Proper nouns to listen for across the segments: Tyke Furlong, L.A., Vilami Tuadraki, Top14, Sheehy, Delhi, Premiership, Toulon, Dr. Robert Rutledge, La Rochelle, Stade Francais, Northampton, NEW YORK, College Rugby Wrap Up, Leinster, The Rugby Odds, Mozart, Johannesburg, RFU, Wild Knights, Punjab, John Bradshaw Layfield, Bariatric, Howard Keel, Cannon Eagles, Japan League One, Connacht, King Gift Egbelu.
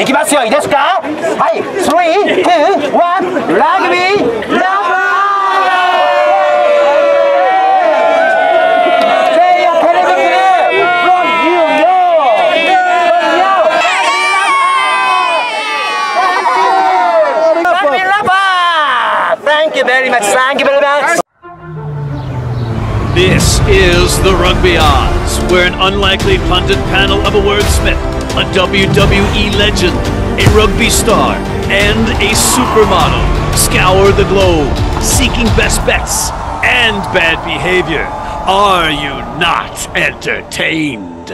いきますよ、いいですか？はい、3、2、1、ラグビーナンバー Thank you very much. This is the Rugby Odds, where an unlikely pundit panel of a wordsmith, a WWE legend, a rugby star, and a supermodel scour the globe, seeking best bets and bad behavior. Are you not entertained?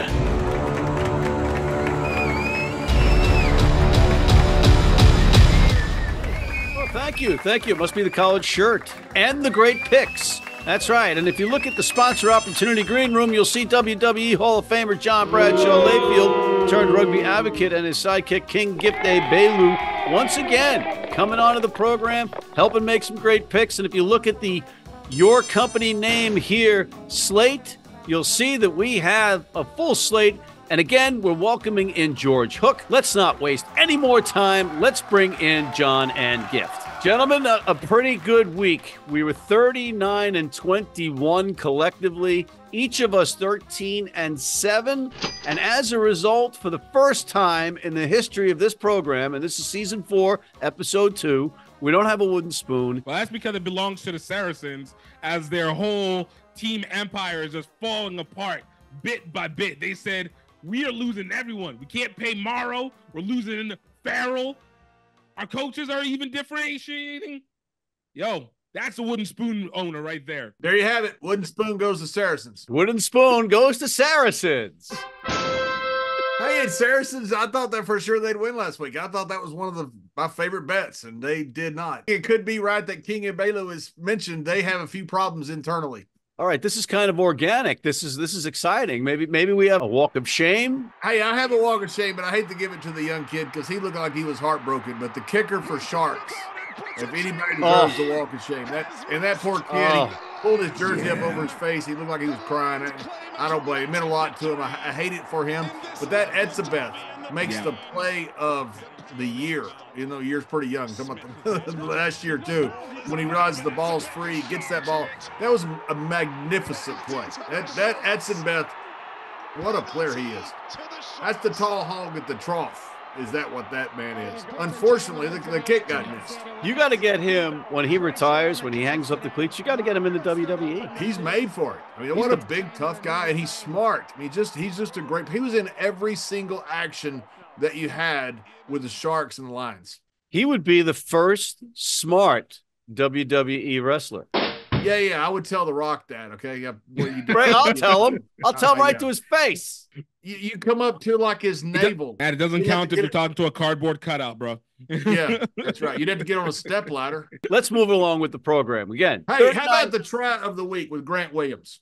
Thank you. It must be the college shirt and the great picks. That's right. And if you look at the sponsor opportunity green room, you'll see WWE Hall of Famer John Bradshaw Layfield turned rugby advocate and his sidekick King Gift Egbelu once again coming onto the program, helping make some great picks. And if you look at the your company name here slate, you'll see that we have a full slate. And again, we're welcoming in George Hook. Let's not waste any more time. Let's bring in John and Gift. Gentlemen, a pretty good week. We were 39 and 21 collectively, each of us 13 and 7. And as a result, for the first time in the history of this program, and this is season 4, episode 2, we don't have a wooden spoon. Well, that's because it belongs to the Saracens, as their whole team empire is just falling apart bit by bit. They said, we are losing everyone. We can't pay Maro. We're losing Farrell. Our coaches are even differentiating. Yo, that's a wooden spoon owner right there. There you have it. Wooden spoon goes to Saracens. Wooden spoon goes to Saracens. Hey, Saracens, I thought that for sure they'd win last week. I thought that was one of my favorite bets, and they did not. It could be right that King Egbelu is mentioned. They have a few problems internally. All right, this is kind of organic. This is exciting. Maybe we have a walk of shame. Hey, I have a walk of shame, but I hate to give it to the young kid because he looked like he was heartbroken. But the kicker for Sharks, if anybody deserves the walk of shame, that poor kid, he pulled his jersey up over his face. He looked like he was crying. I don't blame him. It meant a lot to him. I hate it for him. But that Etzebeth makes the play of the year, even though year's pretty young. Last year too, when he realizes the ball's free, gets that ball. That was a magnificent play. That Etzebeth, what a player he is. That's the tall hog at the trough. Is that what that man is? Unfortunately, the kick got missed. You got to get him when he retires, when he hangs up the cleats. You got to get him in the WWE. He's made for it. I mean, what a big, tough guy, and he's smart. I mean, he's just a great. He was in every single action that you had with the Sharks and the Lions. He would be the first smart WWE wrestler. Yeah, I would tell The Rock that, okay? Yeah, I'll tell him. I'll tell him right to his face. You come up to like his navel. And it doesn't count if you're talking to a cardboard cutout, bro. Yeah, that's right. You'd have to get on a stepladder. Let's move along with the program again. Hey, how about the try of the week with Grant Williams?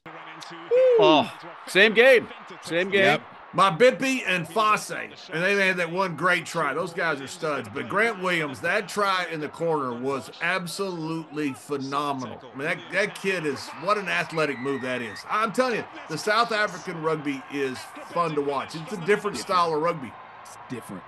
Oh, same game. Yep. My Bippy and Fosse, and they had that one great try. Those guys are studs. But Grant Williams, that try in the corner was absolutely phenomenal. I mean, that kid is, what an athletic move that is. I'm telling you, the South African rugby is fun to watch. It's a different style of rugby. It's different.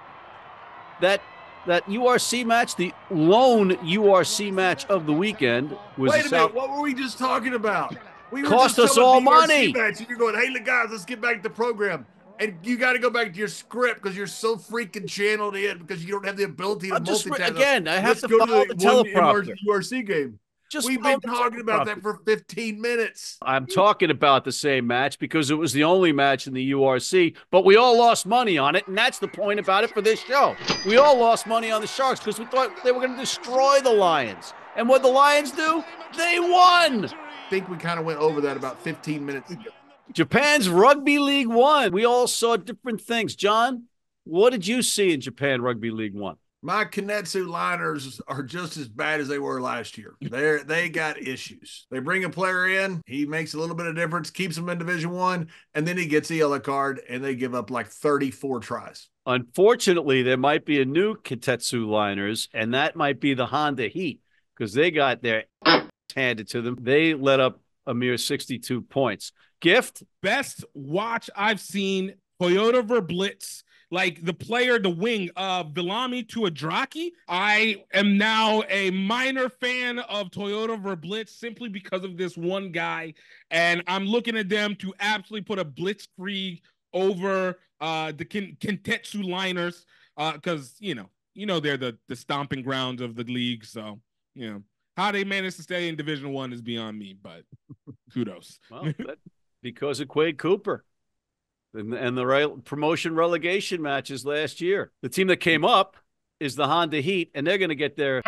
That URC match, the lone URC match of the weekend was. Wait a minute, what were we just talking about? We cost us all money. You're going, hey, guys, let's get back to the program. And you got to go back to your script because you're so freaking channeled in because you don't have the ability to multitask. Again, I have to follow the teleprompter. URC game. We've been talking about that for 15 minutes. I'm talking about the same match because it was the only match in the URC, but we all lost money on it, and that's the point about it for this show. We all lost money on the Sharks because we thought they were going to destroy the Lions. And what the Lions do? They won. I think we kind of went over that about 15 minutes ago. Japan's Rugby League 1. We all saw different things. John, what did you see in Japan Rugby League 1? My Kintetsu Liners are just as bad as they were last year. They got issues. They bring a player in. He makes a little bit of difference, keeps him in Division 1, and then he gets a yellow card, and they give up like 34 tries. Unfortunately, there might be a new Kintetsu Liners, and that might be the Honda Heat because they got their handed to them. They let up a mere 62 points. Gift? Best watch I've seen, Toyota Verblitz like the player, the wing of Vilami Tuadraki. I am now a minor fan of Toyota Verblitz simply because of this one guy. And I'm looking at them to absolutely put a blitzkrieg over the Kintetsu Liners because, you know, they're the stomping grounds of the league. So, you know, how they managed to stay in Division One is beyond me, but kudos. Well, because of Quade Cooper and the promotion relegation matches last year. The team that came up is the Honda Heat, and they're going to get their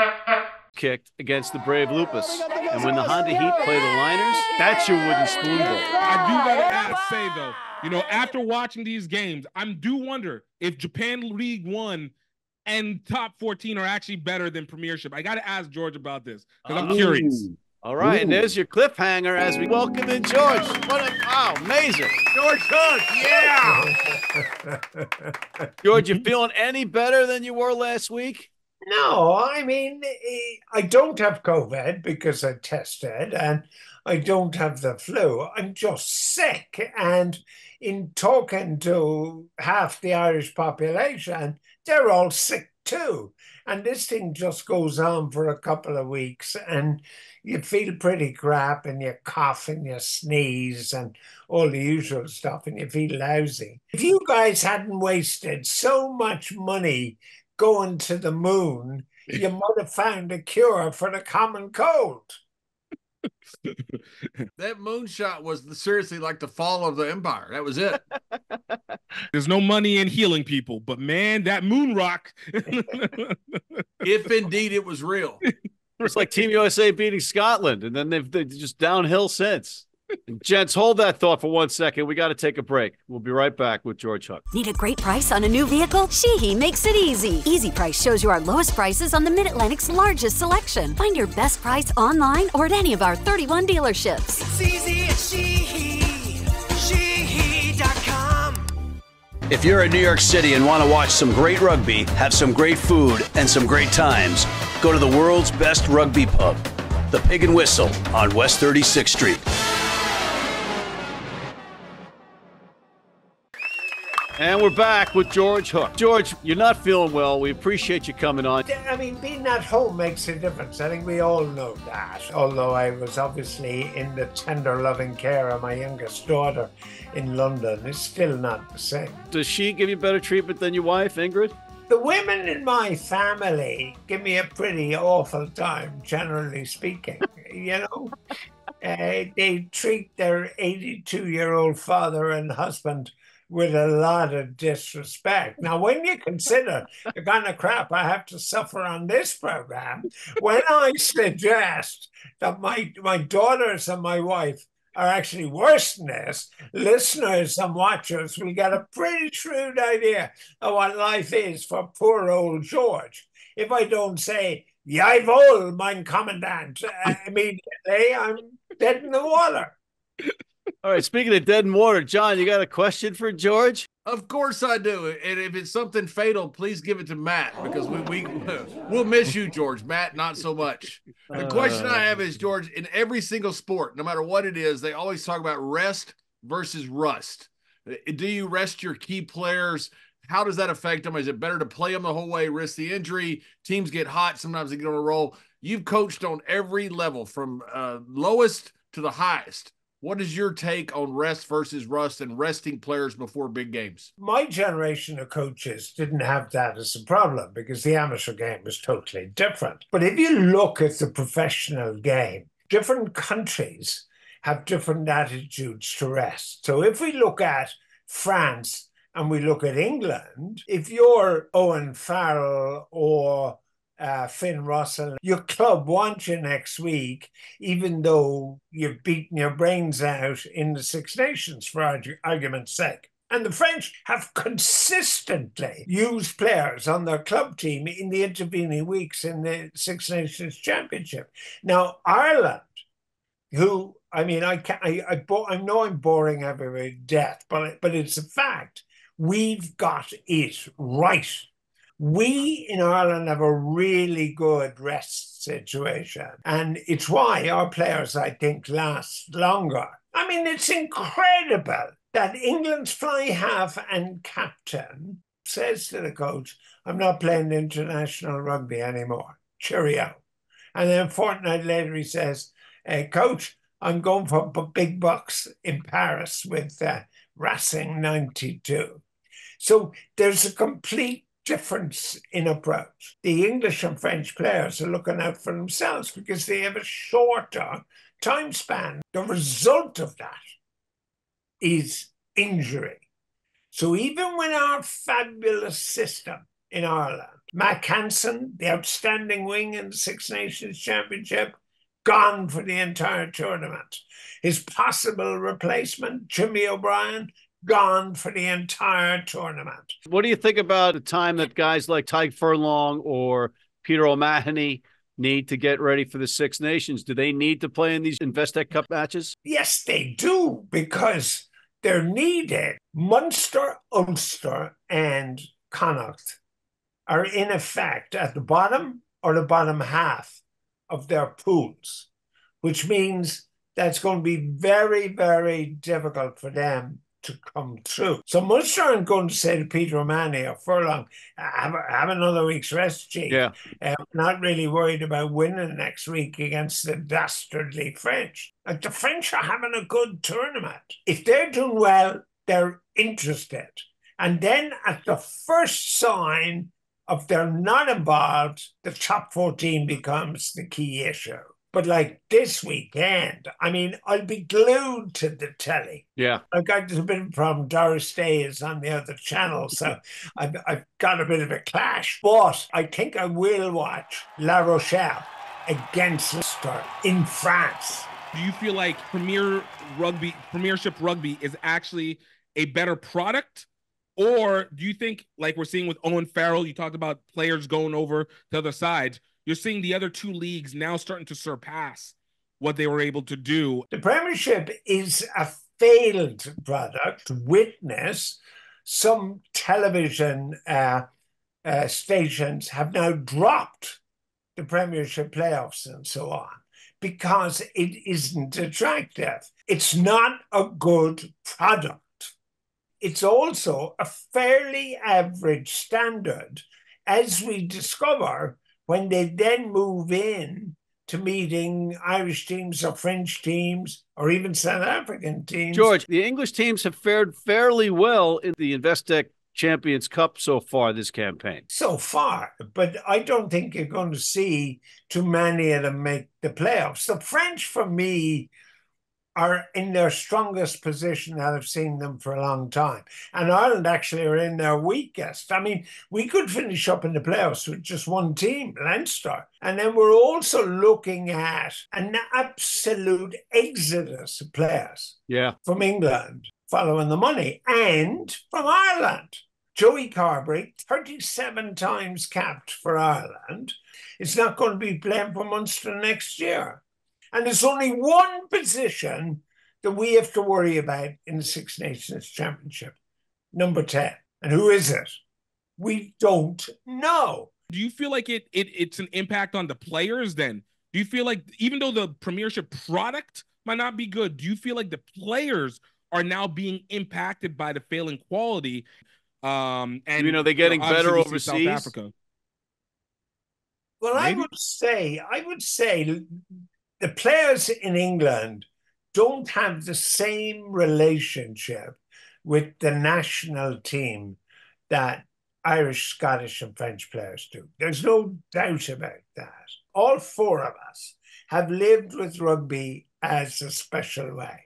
kicked against the Brave Lupus. And when the Honda Heat play the Liners, that's your wooden spoon bowl. I do got to say, though, you know, after watching these games, I do wonder if Japan League One and Top 14 are actually better than Premiership. I got to ask George about this because I'm curious. All right, and there's your cliffhanger as we welcome in George. What a, wow, amazing. George Hook, yeah. George, you feeling any better than you were last week? No, I mean, I don't have COVID because I tested, and I don't have the flu. I'm just sick. And in talking to half the Irish population, they're all sick too. And this thing just goes on for a couple of weeks, and you feel pretty crap, and you cough and you sneeze and all the usual stuff, and you feel lousy. If you guys hadn't wasted so much money going to the moon, you might have found a cure for the common cold. That moonshot was seriously like the fall of the empire. That was it. There's no money in healing people, but man, that moon rock. If indeed it was real. It's like Team USA beating Scotland, and then they've just downhill since. Gents, hold that thought for 1 second. We got to take a break. We'll be right back with George Hook. Need a great price on a new vehicle? Sheehy makes it easy. Easy Price shows you our lowest prices on the Mid-Atlantic's largest selection. Find your best price online or at any of our 31 dealerships. It's easy at Sheehy. Sheehy.com. If you're in New York City and want to watch some great rugby, have some great food, and some great times, go to the world's best rugby pub, the Pig and Whistle on West 36th Street. And we're back with George Hook. George, you're not feeling well. We appreciate you coming on. I mean, being at home makes a difference. I think we all know that. Although I was obviously in the tender, loving care of my youngest daughter in London. It's still not the same. Does she give you better treatment than your wife, Ingrid? The women in my family give me a pretty awful time, generally speaking, you know? They treat their 82-year-old father and husband with a lot of disrespect. Now, when you consider the kind of crap I have to suffer on this program, when I suggest that my daughters and my wife are actually worse than this, listeners and watchers will get a pretty shrewd idea of what life is for poor old George. If I don't say, Jawohl, mein Commandant, immediately, I'm dead in the water. All right, speaking of dead and water, John, you got a question for George? Of course I do. And if it's something fatal, please give it to Matt, because we'll miss you, George. Matt, not so much. The question I have is, George, in every single sport, no matter what it is, they always talk about rest versus rust. Do you rest your key players? How does that affect them? Is it better to play them the whole way, risk the injury? Teams get hot. Sometimes they get on a roll. You've coached on every level, from lowest to the highest. What is your take on rest versus rust and resting players before big games? My generation of coaches didn't have that as a problem because the amateur game was totally different. But if you look at the professional game, different countries have different attitudes to rest. So if we look at France and we look at England, if you're Owen Farrell or Finn Russell, your club wants you next week, even though you've beaten your brains out in the Six Nations, for argument's sake. And the French have consistently used players on their club team in the intervening weeks in the Six Nations Championship. Now, Ireland, who, I mean, I know I'm boring everybody to death, but it's a fact. We've got it right. We in Ireland have a really good rest situation, and it's why our players, I think, last longer. I mean, it's incredible that England's fly half and captain says to the coach, I'm not playing international rugby anymore. Cheerio. And then a fortnight later, he says, hey, coach, I'm going for big bucks in Paris with Racing 92. So there's a complete difference in approach. The English and French players are looking out for themselves because they have a shorter time span. The result of that is injury. So even with our fabulous system in Ireland, Mac Hansen, the outstanding wing in the Six Nations Championship, gone for the entire tournament. His possible replacement, Jimmy O'Brien, gone for the entire tournament. What do you think about the time that guys like Tyke Furlong or Peter O'Mahony need to get ready for the Six Nations? Do they need to play in these Investec Cup matches? Yes, they do, because they're needed. Munster, Ulster, and Connacht are in effect at the bottom or the bottom half of their pools, which means that's going to be very, very difficult for them to come through. So Munster aren't going to say to Peter O'Mahony or Furlong, have another week's rest, Chief. Yeah. Not really worried about winning next week against the dastardly French. Like, the French are having a good tournament. If they're doing well, they're interested. And then at the first sign of they're not involved, the top 14 becomes the key issue. But like this weekend, I mean, I'll be glued to the telly. Yeah. I've got a bit of a problem. Doris Day is on the other channel, so I've got a bit of a clash. But I think I will watch La Rochelle against Leicester in France. Do you feel like Premiership rugby is actually a better product? Or do you think, like we're seeing with Owen Farrell, you talked about players going over the other side, you're seeing the other two leagues now starting to surpass what they were able to do? The Premiership is a failed product. Witness, some television stations have now dropped the Premiership playoffs and so on because it isn't attractive. It's not a good product. It's also a fairly average standard, as we discover when they then move in to meeting Irish teams or French teams or even South African teams. George, the English teams have fared fairly well in the Investec Champions Cup so far this campaign. So far, but I don't think you're going to see too many of them make the playoffs. The French, for me, are in their strongest position that I've seen them for a long time. And Ireland actually are in their weakest. I mean, we could finish up in the playoffs with just one team, Leinster. And then we're also looking at an absolute exodus of players from England following the money and from Ireland. Joey Carbery, 37 times capped for Ireland, is not going to be playing for Munster next year. And there's only one position that we have to worry about in the Six Nations Championship, number 10. And who is it? We don't know. Do you feel like it's an impact on the players then? Do you feel like even though the Premiership product might not be good, do you feel like the players are now being impacted by the failing quality? And you know, they're getting better overseas. South Africa. Well, maybe? I would say... The players in England don't have the same relationship with the national team that Irish, Scottish and French players do. There's no doubt about that. All four of us have lived with rugby as a special way.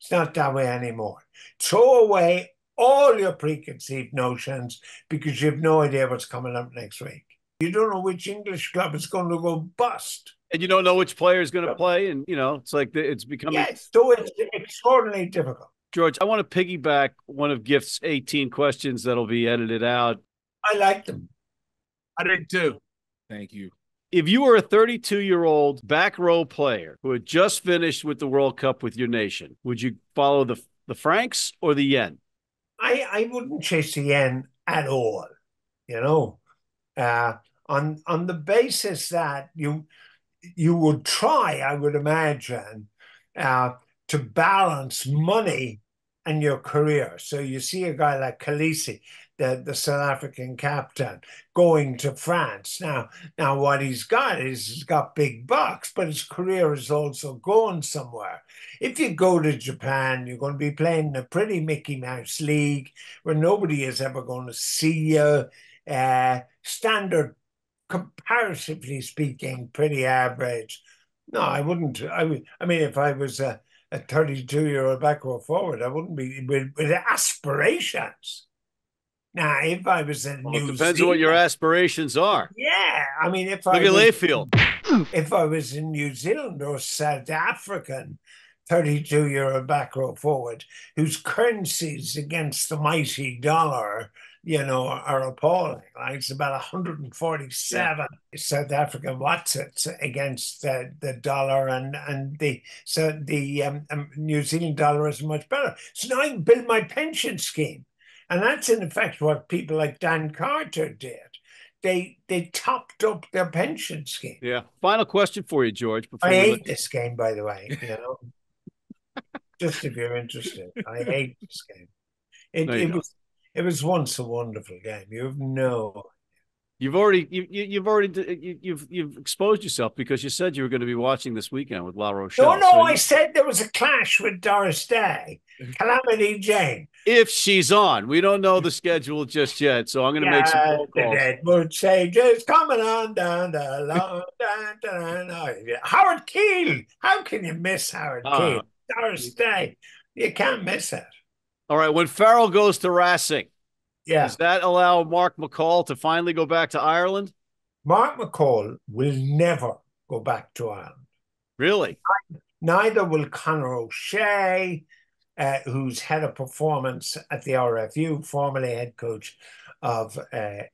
It's not that way anymore. Throw away all your preconceived notions because you have no idea what's coming up next week. You don't know which English club is going to go bust. And you don't know which player is going to play. And, you know, it's like it's becoming. Yes, so it's extraordinarily difficult. George, I want to piggyback one of Gift's 18 questions that'll be edited out. I liked them. I did too. Thank you. If you were a 32-year-old back row player who had just finished with the World Cup with your nation, would you follow the francs or the yen? I wouldn't chase the yen at all, you know, on the basis that you would try, I would imagine, to balance money and your career. So you see a guy like Khaleesi. the South African captain, going to France. Now what he's got is he's got big bucks, but his career is also going somewhere. If you go to Japan, you're going to be playing in a pretty Mickey Mouse league where nobody is ever going to see you. Standard, comparatively speaking, pretty average. No, I wouldn't. I mean, if I was a 32-year-old backward forward, I wouldn't be with aspirations. Now, if I was in New Zealand... It depends on what your aspirations are. Yeah, I mean, if I... Look at Layfield. If I was in New Zealand or South African, 32-year-old back row forward, whose currencies against the mighty dollar, you know, are appalling. Like it's about 147 South African Watsits against the dollar, and the New Zealand dollar is much better. So now I can build my pension scheme. And that's, in effect, what people like Dan Carter did. They topped up their pension scheme. Yeah. Final question for you, George. I hate this game, by the way. You know, just if you're interested, I hate this game. It was once a wonderful game. You have no idea. You've already exposed yourself because you said you were going to be watching this weekend with La Rochelle. No, so I said there was a clash with Doris Day, Calamity Jane. If she's on, we don't know the schedule just yet, so I'm going to make some phone calls. The Edward Sages coming on down the long, Howard Keel, how can you miss Howard Keel? Doris Day, you can't miss it. All right, when Farrell goes to Racing. Yeah. Does that allow Mark McCall to finally go back to Ireland? Mark McCall will never go back to Ireland. Really? Neither will Conor O'Shea, who's head of performance at the RFU, formerly head coach of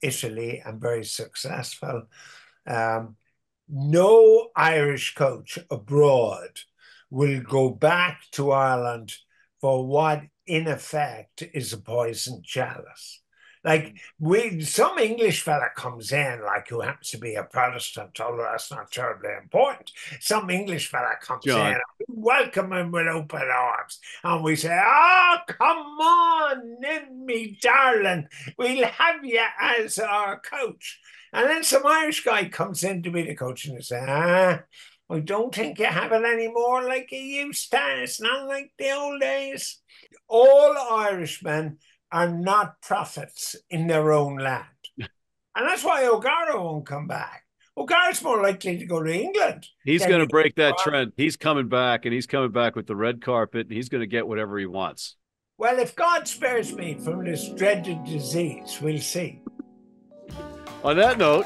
Italy and very successful. No Irish coach abroad will go back to Ireland for what, in effect, is a poison chalice. Like, some English fella comes in, like, who happens to be a Protestant, although that's not terribly important. Some English fella comes in, and we welcome him with open arms, and we say, "Oh, come on in, me darling. We'll have you as our coach." And then some Irish guy comes in to be the coach, and he says, "I don't think you have it anymore like you used to. It's not like the old days." All Irishmen are not prophets in their own land. And that's why O'Gara won't come back. O'Gara's more likely to go to England. He's going to break that trend. He's coming back, and he's coming back with the red carpet, and he's going to get whatever he wants. Well, if God spares me from this dreaded disease, we'll see. On that note,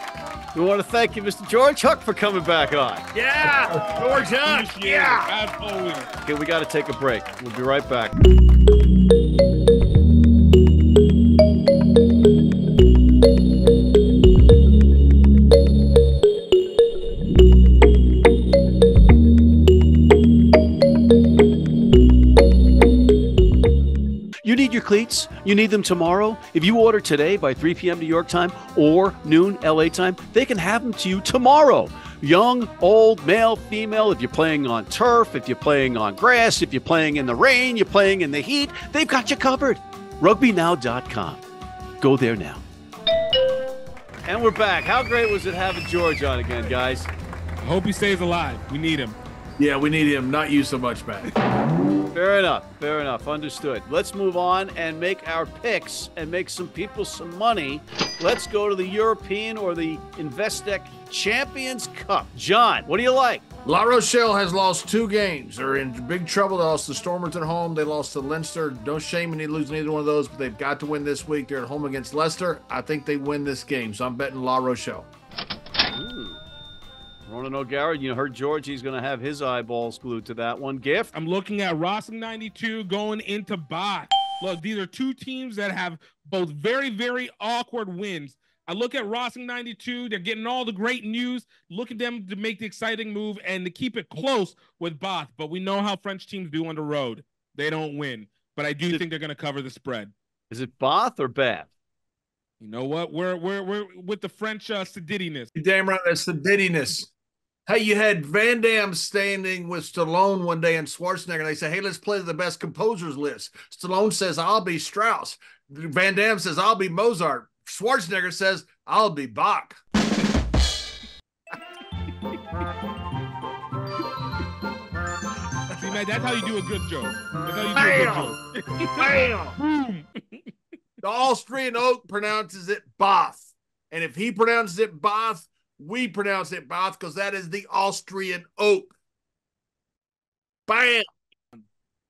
we want to thank you, Mr. George Hook, for coming back on. Yeah, George Hook. Yeah, absolutely. Okay, we got to take a break. We'll be right back. You need your cleats? You need them tomorrow? If you order today by 3 p.m. New York time or noon LA time, they can have them to you tomorrow. Young, old, male, female, if you're playing on turf, if you're playing on grass, if you're playing in the rain, you're playing in the heat, they've got you covered. Rugbynow.com. Go there now. And we're back. How great was it having George on again, guys? I hope he stays alive. We need him. Yeah, we need him. Not you so much, Matt. Fair enough. Fair enough. Understood. Let's move on and make our picks and make some people some money. Let's go to the European or the Investec Champions Cup. John, what do you like? La Rochelle has lost 2 games. They're in big trouble. They lost to Stormers at home. They lost to Leinster. No shame in losing either one of those, but they've got to win this week. They're at home against Leicester. I think they win this game, so I'm betting La Rochelle. Ooh. Ronan O'Gara, you heard George. He's going to have his eyeballs glued to that one. Gift. I'm looking at Rossin 92 going into Bath. Look, these are 2 teams that have both very, very awkward wins. I look at Rossin 92. They're getting all the great news. Look at them to make the exciting move and to keep it close with Bath. But we know how French teams do on the road. They don't win. But I do think they're going to cover the spread. Is it Bath or Bath? You know what? We're with the French sadidiness. You're damn right, that's sadidiness. Hey, you had Van Damme standing with Stallone one day and Schwarzenegger. They said, "Hey, let's play the best composers list." Stallone says, "I'll be Strauss." Van Damme says, I'll be Mozart. Schwarzenegger says, I'll be Bach. See, man, that's how you do a good joke. Bam! The Austrian oak pronounces it Bath. And if he pronounces it Bath, we pronounce it Bath because that is the Austrian oak. Bam!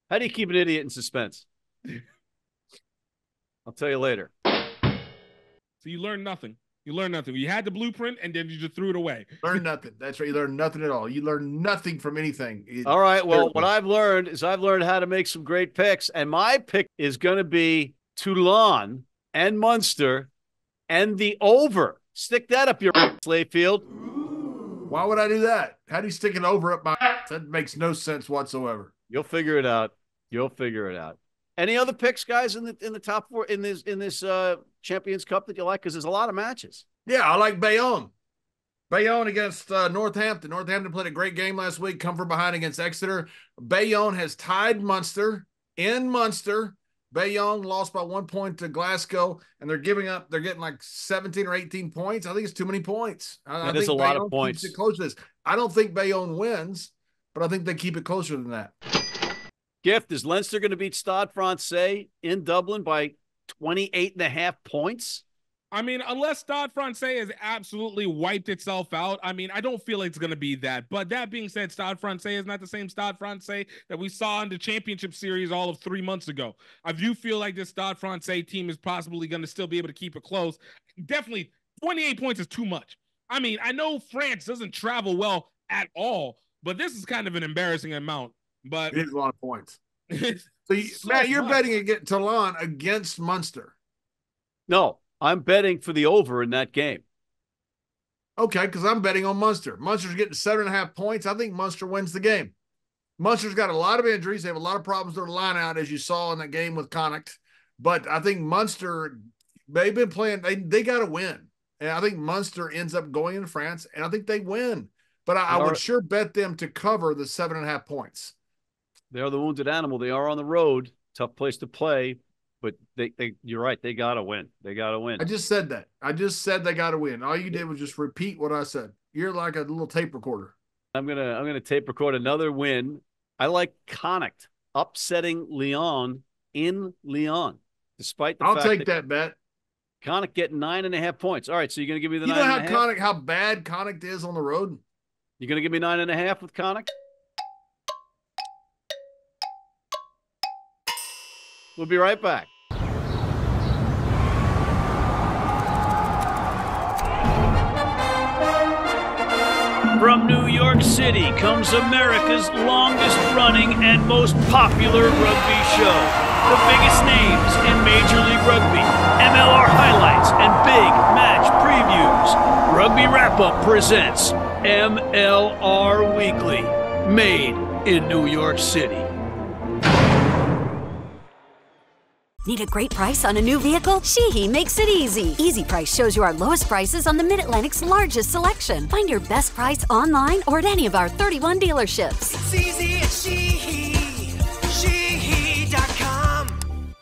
How do you keep an idiot in suspense? I'll tell you later. So you learn nothing. You learn nothing. You had the blueprint, and then you just threw it away. Learn nothing. That's right. You learn nothing at all. You learn nothing from anything. All right. Well, what I've learned is I've learned how to make some great picks, and my pick is going to be Toulon and Munster and the over. Stick that up your ass, Layfield. Why would I do that? How do you stick an over up my ass? That makes no sense whatsoever. You'll figure it out. You'll figure it out. Any other picks, guys, in the top four in this Champions Cup that you like? Because there's a lot of matches. Yeah, I like Bayonne. Bayonne against Northampton. Northampton played a great game last week. Come from behind against Exeter. Bayonne has tied Munster in Munster. Bayonne lost by 1 point to Glasgow, and they're giving up. They're getting like 17 or 18 points. I think it's too many points. I think a lot of points. Keeps it close to this. I don't think Bayonne wins, but I think they keep it closer than that. Gift, is Leinster going to beat Stade Francais in Dublin by 28.5 points? I mean, unless Stade Francais has absolutely wiped itself out, I mean, I don't feel like it's going to be that. But that being said, Stade Francais is not the same Stade Francais that we saw in the championship series all of 3 months ago. I do feel like this Stade Francais team is possibly going to still be able to keep it close. Definitely, 28 points is too much. I mean, I know France doesn't travel well at all, but this is kind of an embarrassing amount. But it is a lot of points. So you, so Matt, you're betting against Toulon against Munster. No, I'm betting for the over in that game. Okay, because I'm betting on Munster. Munster's getting 7.5 points. I think Munster wins the game. Munster's got a lot of injuries. They have a lot of problems with their line out, as you saw in that game with Connacht. But I think Munster, they've been playing, they got to win. And I think Munster ends up going into France, and I think they win. But I would sure bet them to cover the 7.5 points. They are the wounded animal. They are on the road. Tough place to play, but they you're right. They got to win. They got to win. I just said that. I just said they got to win. All you did was just repeat what I said. You're like a little tape recorder. I'm going to tape record another win. I like Connacht upsetting Leon in Lyon. Despite the fact take that bet. Connacht getting 9.5 points. All right, so you're going to give me the 9.5? You know how bad Connacht is on the road? You're going to give me 9.5 with Connacht? We'll be right back. From New York City comes America's longest-running and most popular rugby show. The biggest names in Major League Rugby, MLR highlights and big match previews. Rugby Wrap-Up presents MLR Weekly, made in New York City. Need a great price on a new vehicle? Sheehy makes it easy. Easy Price shows you our lowest prices on the Mid-Atlantic's largest selection. Find your best price online or at any of our 31 dealerships. It's easy at Sheehy. Sheehy.com.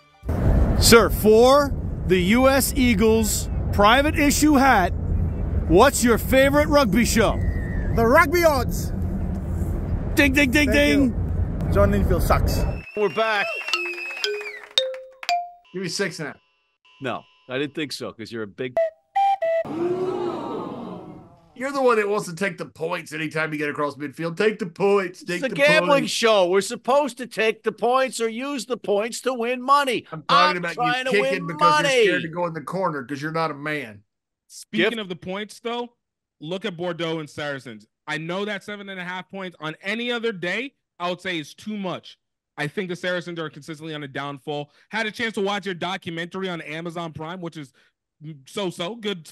Sir, for the U.S. Eagles private issue hat, what's your favorite rugby show? The Rugby Odds. Ding, ding, ding, ding. You. John Linfield sucks. We're back. Give me 6.5. No, I didn't think so, because you're a big... You're the one that wants to take the points anytime you get across midfield. Take the points. Take it's a gambling show. We're supposed to take the points or use the points to win money. I'm talking about you kicking because you're scared to go in the corner because you're not a man. Speaking of the points, though, look at Bordeaux and Saracens. I know that 7.5 points on any other day, I would say is too much. I think the Saracens are consistently on a downfall. Had a chance to watch your documentary on Amazon Prime, which is so-so. Good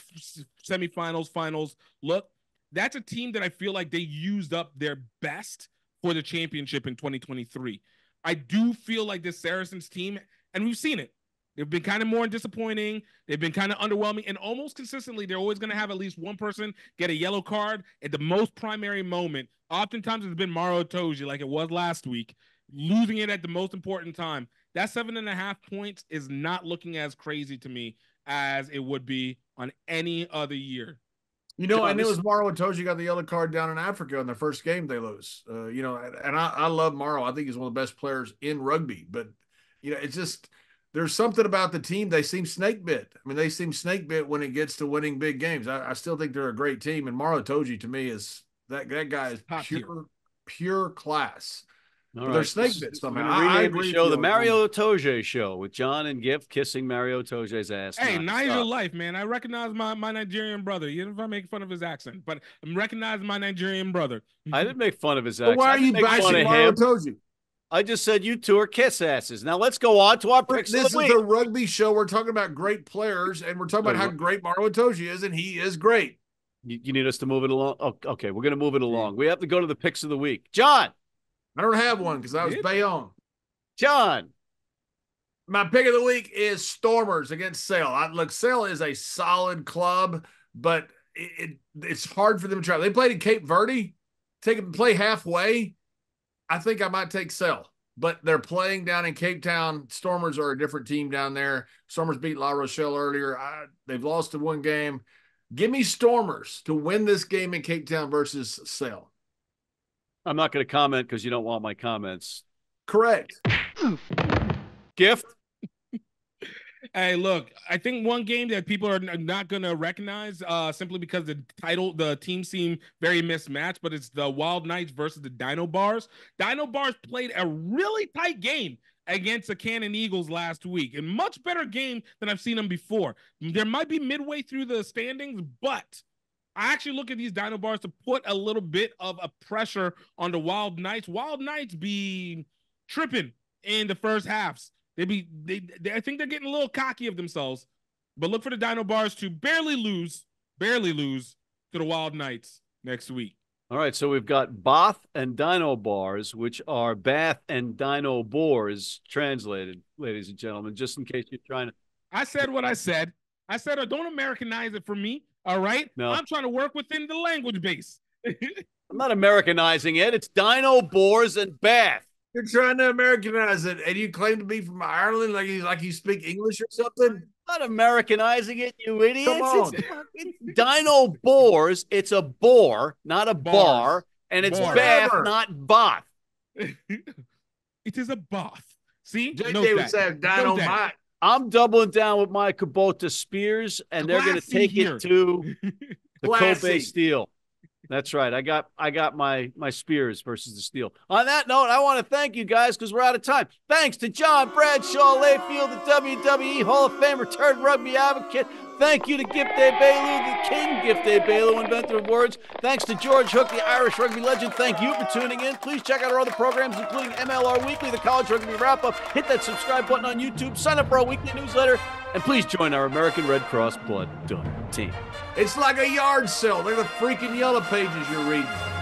semifinals, finals. Look, that's a team that I feel like they used up their best for the championship in 2023. I do feel like this Saracens team, and we've seen it, they've been kind of more disappointing. They've been kind of underwhelming. And almost consistently, they're always going to have at least one person get a yellow card at the most primary moment. Oftentimes, it's been Maro Itoje, like it was last week. Losing it at the most important time. That 7.5 points is not looking as crazy to me as it would be on any other year. You know, and it was Maro Itoje got the yellow card down in Africa in the first game they lose. You know, and I love Maro. I think he's one of the best players in rugby. But, you know, it's just there's something about the team. They seem snake bit. I mean, they seem snake bit when it gets to winning big games. I still think they're a great team. And Maro Itoje, to me, is that guy is pure class. Right. They're snake bit somehow. I agree. The Maro Itoje show with John and Gift kissing Maro Itoje's ass. Hey, now's your life, man. I recognize my Nigerian brother. Even if I make fun of his accent, but I recognize my Nigerian brother. I didn't make fun of his accent. Why are you bashing Maro Itoje? I just said you two are kiss asses. Now let's go on to our picks. This is the rugby show. We're talking about great players, and we're talking about how great Maro Itoje is, and he is great. You need us to move it along? Oh, okay, we're going to move it along. We have to go to the picks of the week. John. I don't have one because I was Bayonne. John. My pick of the week is Stormers against Sale. Look, Sale is a solid club, but it's hard for them to travel. They played in Cape Verde. Take them play halfway. I think I might take Sale, but they're playing down in Cape Town. Stormers are a different team down there. Stormers beat La Rochelle earlier. They've lost in one game. Give me Stormers to win this game in Cape Town versus Sale. I'm not going to comment because you don't want my comments. Correct. Gift? Hey, look, I think one game that people are not going to recognize simply because the teams seem very mismatched, but it's the Wild Knights versus the Dynaboars. Dynaboars played a really tight game against the Cannon Eagles last week. A much better game than I've seen them before. There might be midway through the standings, but I actually look at these Dynaboars to put a little bit of a pressure on the Wild Knights. Wild Knights be tripping in the first halves. I think they're getting a little cocky of themselves, but look for the Dynaboars to barely lose to the Wild Knights next week. All right, so we've got Bath and Dynaboars, which are Bath and Dynaboars translated, ladies and gentlemen, just in case you're trying to. I said what I said. I said, don't Americanize it for me. All right. No. I'm trying to work within the language base. I'm not Americanizing it. It's Dynaboars and Bath. You're trying to Americanize it, and you claim to be from Ireland, like you speak English or something. I'm not Americanizing it, you idiots. Come on. It's Dynaboars. It's a boar, not a bar, and it's Bath, not Bath. It is a bath. See, J.J. would say Dynamite. I'm doubling down with my Kubota Spears, and they're going to take it to the Kobe Steel. That's right. I got my Spears versus the Steel. On that note, I want to thank you guys because we're out of time. Thanks to John Bradshaw Layfield, the WWE Hall of Fame returned rugby advocate. Thank you to Gift Egbelu, the King Gift Egbelu, inventor of words. Thanks to George Hook, the Irish rugby legend. Thank you for tuning in. Please check out our other programs, including MLR Weekly, the College Rugby Wrap-Up. Hit that subscribe button on YouTube. Sign up for our weekly newsletter. And please join our American Red Cross Blood Donor team. It's like a yard sale. They're the freaking yellow pages you're reading.